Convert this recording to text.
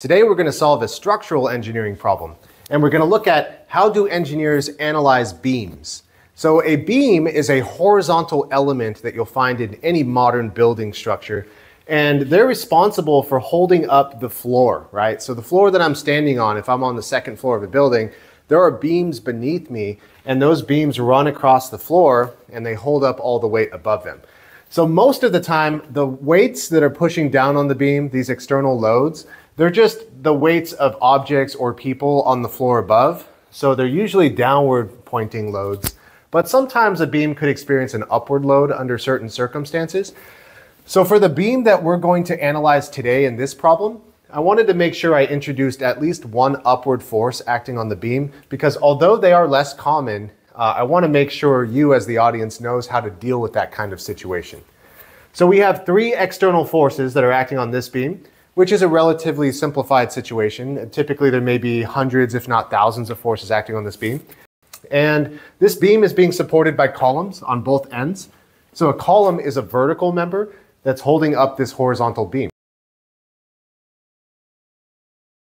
Today we're going to solve a structural engineering problem, and we're going to look at how do engineers analyze beams. So a beam is a horizontal element that you'll find in any modern building structure, and they're responsible for holding up the floor, right? So the floor that I'm standing on, if I'm on the second floor of a building, there are beams beneath me, and those beams run across the floor, and they hold up all the weight above them. So most of the time, the weights that are pushing down on the beam, these external loads, they're just the weights of objects or people on the floor above. So they're usually downward pointing loads, but sometimes a beam could experience an upward load under certain circumstances. So for the beam that we're going to analyze today in this problem, I wanted to make sure I introduced at least one upward force acting on the beam, because although they are less common, I want to make sure you as the audience knows how to deal with that kind of situation. So we have three external forces that are acting on this beam, which is a relatively simplified situation. Typically there may be hundreds, if not thousands, of forces acting on this beam. And this beam is being supported by columns on both ends. So a column is a vertical member that's holding up this horizontal beam.